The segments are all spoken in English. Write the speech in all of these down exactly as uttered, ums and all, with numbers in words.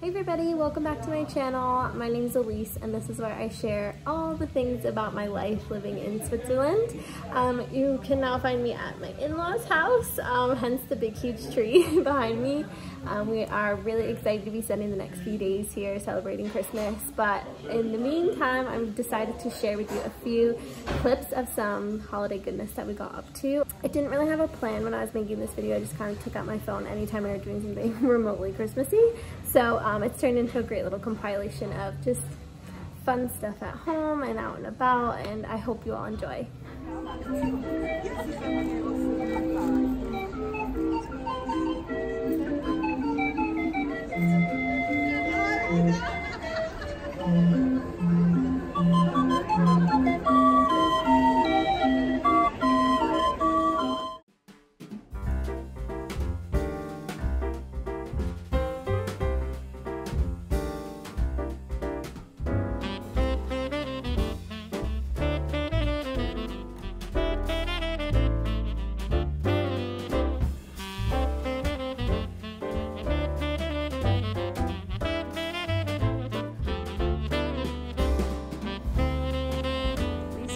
Hey everybody, welcome back to my channel. My name is Elise and this is where I share all the things about my life living in Switzerland. Um, you can now find me at my in-laws' house, um, hence the big huge tree behind me. Um, we are really excited to be spending the next few days here celebrating Christmas, but in the meantime I've decided to share with you a few clips of some holiday goodness that we got up to. I didn't really have a plan when I was making this video. I just kind of took out my phone anytime we were doing something remotely Christmassy. So um, it's turned into a great little compilation of just fun stuff at home and out and about, and I hope you all enjoy.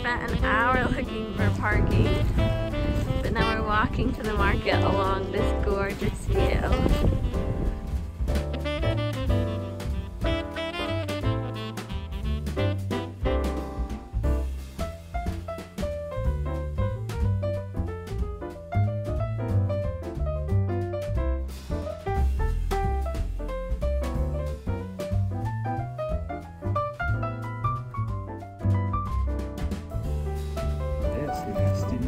An hour looking for parking, but now we're walking to the market along this gorgeous view.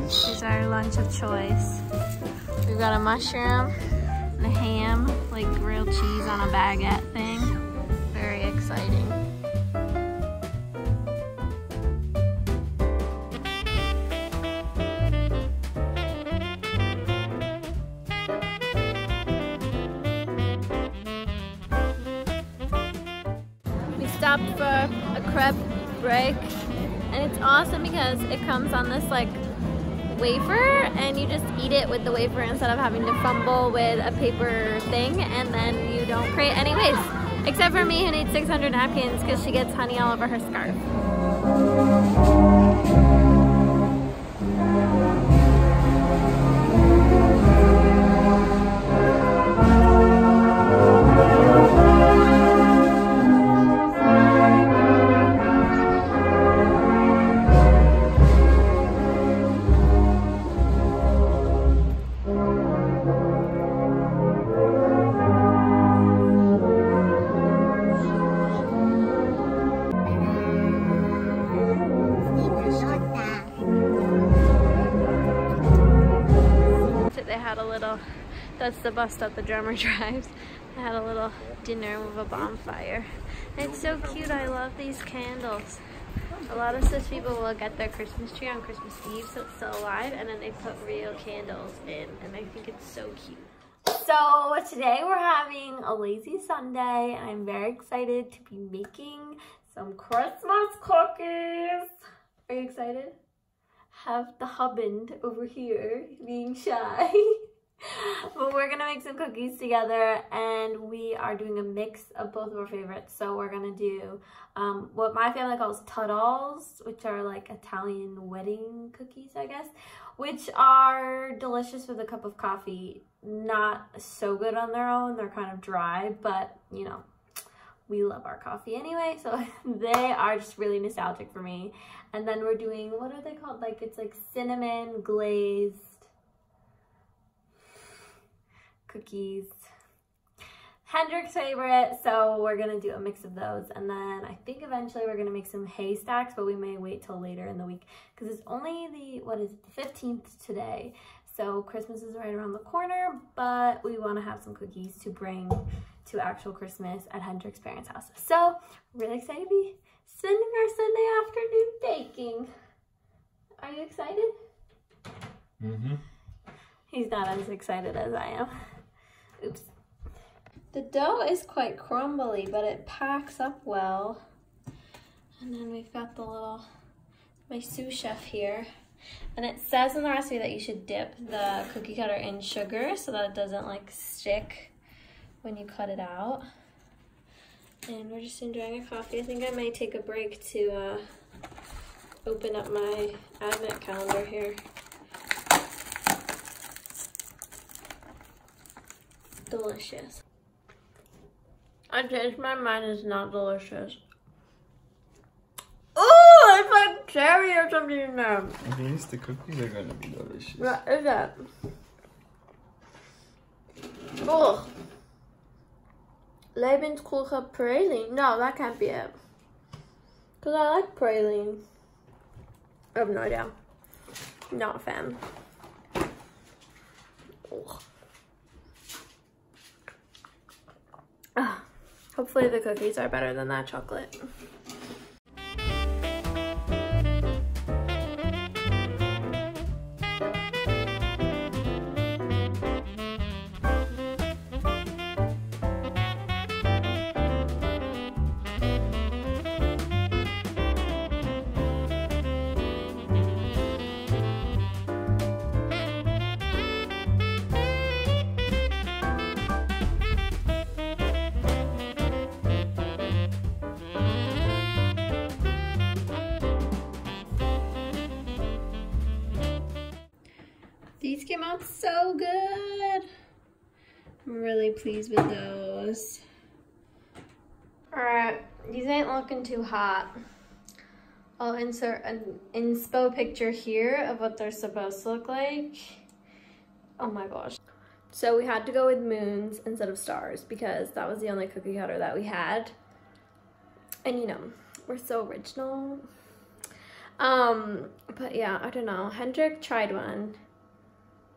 Is our lunch of choice. We've got a mushroom and a ham, like grilled cheese on a baguette thing. Very exciting. We stopped for a crepe break, and it's awesome because it comes on this like wafer, and you just eat it with the wafer instead of having to fumble with a paper thing, and then you don't create any waste. Except for me, who needs six hundred napkins because she gets honey all over her scarf. That's the bus stop the drummer drives. I had a little dinner with a bonfire. It's so cute, I love these candles. A lot of Swiss people will get their Christmas tree on Christmas Eve so it's still alive, and then they put real candles in, and I think it's so cute. So today we're having a lazy Sunday, and I'm very excited to be making some Christmas cookies. Are you excited? Have the husband over here being shy. But we're gonna make some cookies together, and we are doing a mix of both of our favorites. So we're gonna do um, what my family calls tuddles, which are like Italian wedding cookies, I guess, which are delicious with a cup of coffee. Not so good on their own, they're kind of dry, but you know, we love our coffee anyway, so they are just really nostalgic for me. And then we're doing, what are they called? Like, it's like cinnamon glazed cookies. Hendrik's favorite, so we're gonna do a mix of those, and then I think eventually we're gonna make some hay stacks, but we may wait till later in the week because it's only the, what is it, the fifteenth today, so Christmas is right around the corner, but we want to have some cookies to bring to actual Christmas at Hendrik's parents' house. So really excited to be spending our Sunday afternoon baking. Are you excited? Mm-hmm. He's not as excited as I am. Oops. The dough is quite crumbly, but it packs up well. And then we've got the little, my sous chef here. And it says in the recipe that you should dip the cookie cutter in sugar so that it doesn't like stick when you cut it out. and we're just enjoying a coffee. I think I might take a break to uh, open up my advent calendar here. Delicious. I changed my mind, it's not delicious. Oh, it's like cherry or something in there. At least the cookies are gonna be delicious. What is that? Oh, Lebenskulker praline. No, that can't be it. Cause I like praline. I have no idea. Not a fan. Oh. Ah, hopefully the cookies are better than that chocolate. These came out so good. I'm really pleased with those. All right, these ain't looking too hot. I'll insert an inspo picture here of what they're supposed to look like. Oh my gosh. So we had to go with moons instead of stars because that was the only cookie cutter that we had. And you know, we're so original. Um, but yeah, I don't know. Hendrik tried one.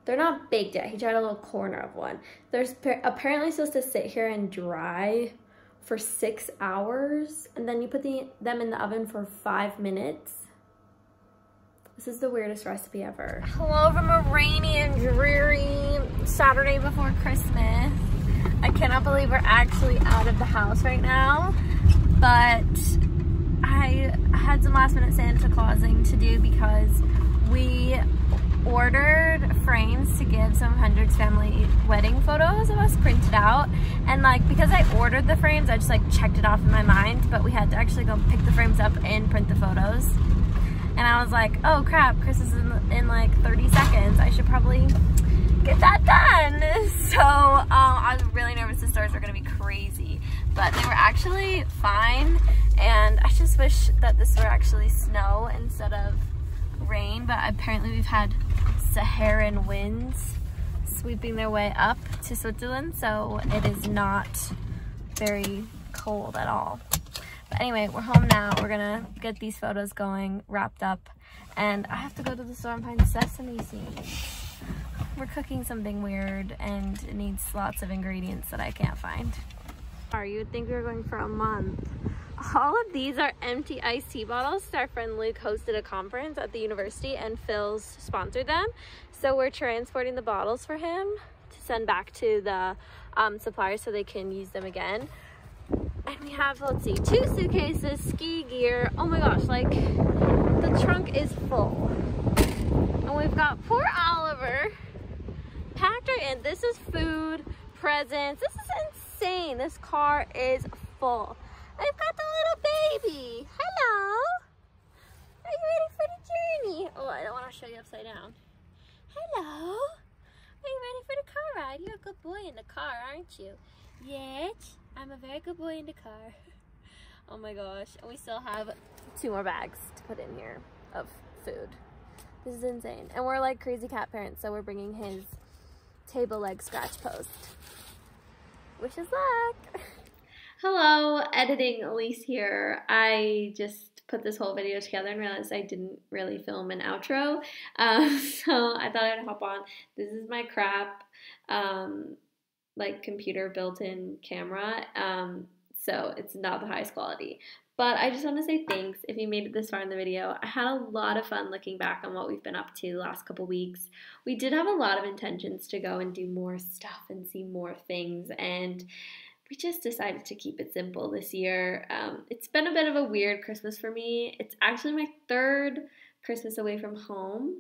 They're not baked yet. He tried a little corner of one. They're apparently supposed to sit here and dry for six hours. And then you put the, them in the oven for five minutes. This is the weirdest recipe ever. Hello from a rainy and dreary Saturday before Christmas. I cannot believe we're actually out of the house right now. But I had some last minute Santa Clausing to do because we ordered frames to give some of Hendrik's family wedding photos of us printed out, and like because I ordered the frames I just like checked it off in my mind, but we had to actually go pick the frames up and print the photos. And I was like, oh crap, Christmas is in, in like thirty seconds, I should probably get that done. So um, I was really nervous the stars were gonna be crazy, but they were actually fine, and I just wish that this were actually snow instead of rain, but apparently we've had Saharan winds sweeping their way up to Switzerland, so it is not very cold at all. But anyway, we're home now. We're gonna get these photos going, wrapped up, and I have to go to the store and find sesame seeds. We're cooking something weird and it needs lots of ingredients that I can't find. You would think we were going for a month. All of these are empty iced tea bottles. Our friend Luke hosted a conference at the university and Phil's sponsored them. So we're transporting the bottles for him to send back to the um, suppliers so they can use them again. And we have, let's see, two suitcases, ski gear. Oh my gosh, like the trunk is full. And we've got poor Oliver packed right in. This is food, presents. This is insane. This car is full. I've got the little baby. Hello. Are you ready for the journey? Oh, I don't want to show you upside down. Hello. Are you ready for the car ride? You're a good boy in the car, aren't you? Yes, I'm a very good boy in the car. Oh my gosh. And we still have two more bags to put in here of food. This is insane. And we're like crazy cat parents, so we're bringing his table leg scratch post. Wish us luck. Hello, editing Elise here. I just put this whole video together and realized I didn't really film an outro, um, so I thought I'd hop on. This is my crap, um, like computer built-in camera, um, so it's not the highest quality. But I just want to say thanks if you made it this far in the video. I had a lot of fun looking back on what we've been up to the last couple weeks. We did have a lot of intentions to go and do more stuff and see more things, and we just decided to keep it simple this year. Um, it's been a bit of a weird Christmas for me. It's actually my third Christmas away from home,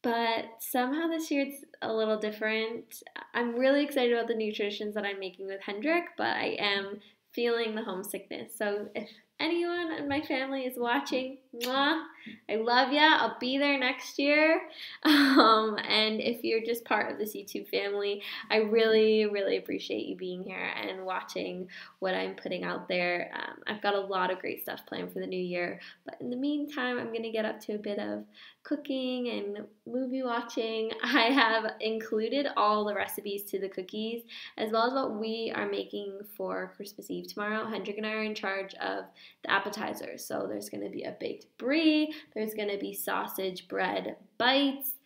but somehow this year it's a little different. I'm really excited about the new traditions that I'm making with Hendrik, but I am feeling the homesickness. So if anyone in my family is watching, mwah, I love ya. I'll be there next year. Um, and if you're just part of this YouTube family, I really, really appreciate you being here and watching what I'm putting out there. Um, I've got a lot of great stuff planned for the new year. But in the meantime, I'm going to get up to a bit of cooking and movie watching. I have included all the recipes to the cookies, as well as what we are making for Christmas Eve tomorrow. Hendrik and I are in charge of the appetizers. So there's going to be a baked brie, there's going to be sausage bread bites,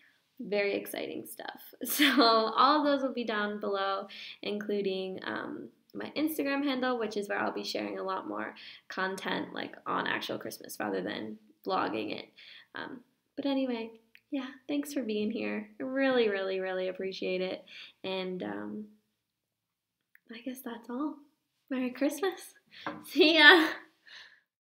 very exciting stuff. So all of those will be down below, including um, my Instagram handle, which is where I'll be sharing a lot more content like on actual Christmas rather than vlogging it. Um, but anyway, yeah, thanks for being here. I really, really, really appreciate it. And um, I guess that's all. Merry Christmas. See ya.